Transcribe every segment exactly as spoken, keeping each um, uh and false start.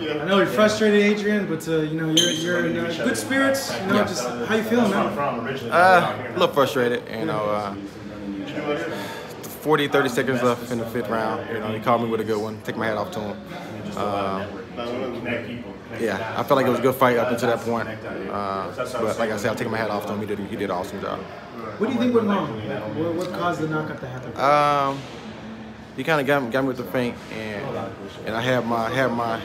Yeah. I know you're yeah. frustrated, Adrian, but uh, you know you're you're in uh, good spirits. You know, yeah. just how you feeling, man? Uh, a little frustrated. You know, uh, forty, thirty seconds left in the fifth round. You know, he called me with a good one. Take my hat off to him. Uh, yeah, I felt like it was a good fight up until that point. Uh, but like I said, I'll take my hat off to him. He did he did an awesome job. What do you think went wrong? What, what caused the knockout to happen? Um, he kind of got, got me with the feint, and and I had my had my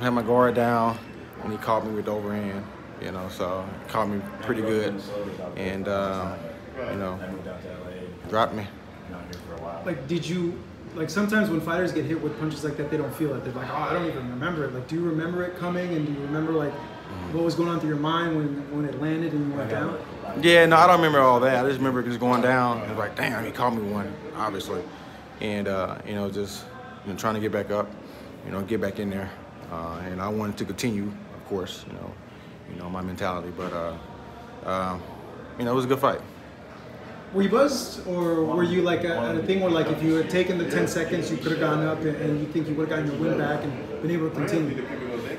had my guard down, and he caught me with the overhand. You know, so he caught me pretty good, and uh, you know, dropped me. Like, did you? Like, sometimes when fighters get hit with punches like that, they don't feel it. They're like, oh, I don't even remember it. Like, do you remember it coming? And do you remember, like, mm-hmm. what was going on through your mind when, when it landed and you went down? Yeah, no, I don't remember all that. I just remember just going down. I was like, damn, he caught me one, obviously. And, uh, you know, just you know, trying to get back up, you know, get back in there. Uh, and I wanted to continue, of course, you know, you know my mentality. But, uh, uh, you know, it was a good fight. Were you buzzed, or were you like at a thing where, like, if you had taken the ten seconds, you could have gone up, and, and you think you would have gotten your win back and been able to continue?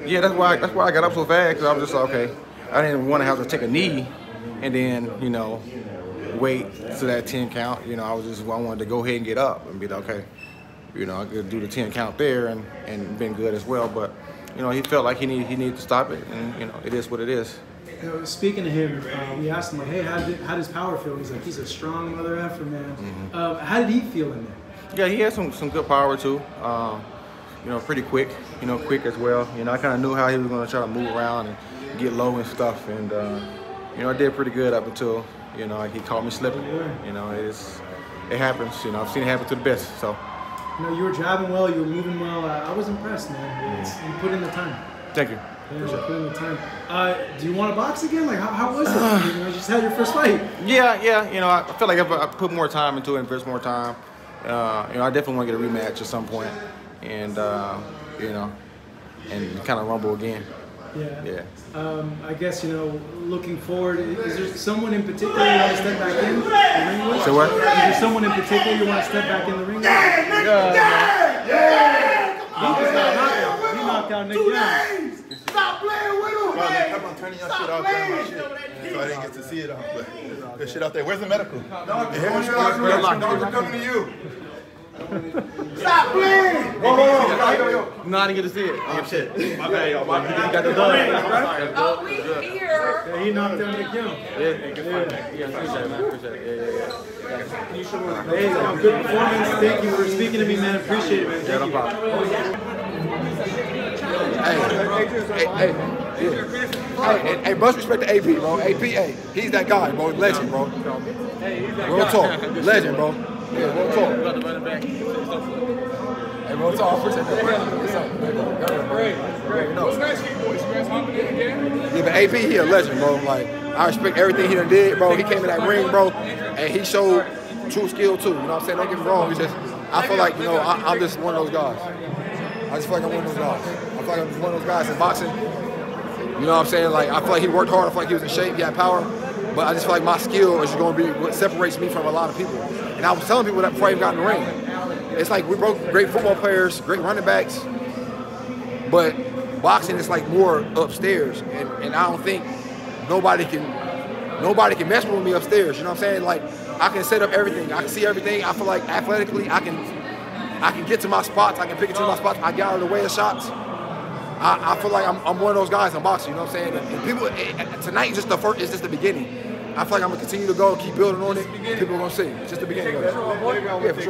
Yeah, that's why. I, that's why I got up so fast, because I was just like, okay, I didn't want to have to take a knee, and then you know, wait to that ten count. You know, I was just I wanted to go ahead and get up and be like, okay, you know, I could do the ten count there and and been good as well. But you know, he felt like he needed he needed to stop it, and you know, it is what it is. Speaking to him, uh, we asked him, like, hey, how, did, how does power feel? He's like, he's a strong mother effer, man. Mm-hmm. uh, how did he feel in there? Yeah, he had some, some good power, too. Um, you know, pretty quick, you know, quick as well. You know, I kind of knew how he was going to try to move around and get low and stuff. And, uh, you know, I did pretty good up until, you know, he caught me slipping. Yeah. You know, it's, it happens. You know, I've seen it happen to the best, so. You know, you were driving well, you were moving well. Uh, I was impressed, man. It's, you put in the time. Thank you. Yeah, sure. Time. Uh, do you want to box again? Like, how, how was it? You know, you just had your first fight. Yeah, yeah. You know, I feel like if I put more time into it, invest more time, uh, you know, I definitely want to get a rematch at some point, and uh, you know, and kind of rumble again. Yeah. Yeah. Um, I guess, you know, looking forward, is there someone in particular you want to step back in the ring with? So what? Is there someone in particular you want to step back in the ring with? Yeah. Yeah. yeah. yeah. He just got knocked out. He knocked out Nick Young. Stop playing with him, man! Come on, turning your shit off, turning my shit. So I didn't get to see it all, but there's shit out there. Where's the medical? Dog, the head's coming to you. Stop playing! Whoa, whoa, whoa. No, I didn't get to see it. Oh, shit. My bad, y'all. My bad. You got the dog. Oh, we here. He knocked down the kill. Yeah, yeah, appreciate it, man. Appreciate it. Yeah, yeah, yeah. Hey, um, good performance. Thank you for speaking to me, man. Appreciate it, man. Yeah, no problem. Hey, hey, hey, hey, hey, must respect the A P, bro. A P, hey, he's that guy, bro. Legend, bro. Real talk. Legend, bro. Yeah, real talk. Hey, real talk. Appreciate that. Great. No. Yeah, but A P, he a legend, bro. Like, I respect everything he done did, bro. He came in that ring, bro. And he showed true skill too, you know what I'm saying? Don't get me wrong, it's just, I feel like, you know, I, I'm just one of those guys. I just feel like I'm one of those guys. I feel like I'm just one of those guys in boxing. You know what I'm saying? Like, I feel like he worked hard, I feel like he was in shape, he had power, but I just feel like my skill is gonna be what separates me from a lot of people. And I was telling people that before I even got in the ring. It's like, we broke great football players, great running backs, but boxing is like more upstairs, and, and I don't think nobody can Nobody can mess with me upstairs, you know what I'm saying? Like, I can set up everything. I can see everything. I feel like athletically, I can I can get to my spots. I can pick it to my spots. I get out of the way of shots. I, I feel like I'm, I'm one of those guys in boxing, you know what I'm saying? And people, it, tonight is just the first, it's just the beginning. I feel like I'm going to continue to go, keep building on it. People are going to see. It's just the beginning. Yeah, for sure.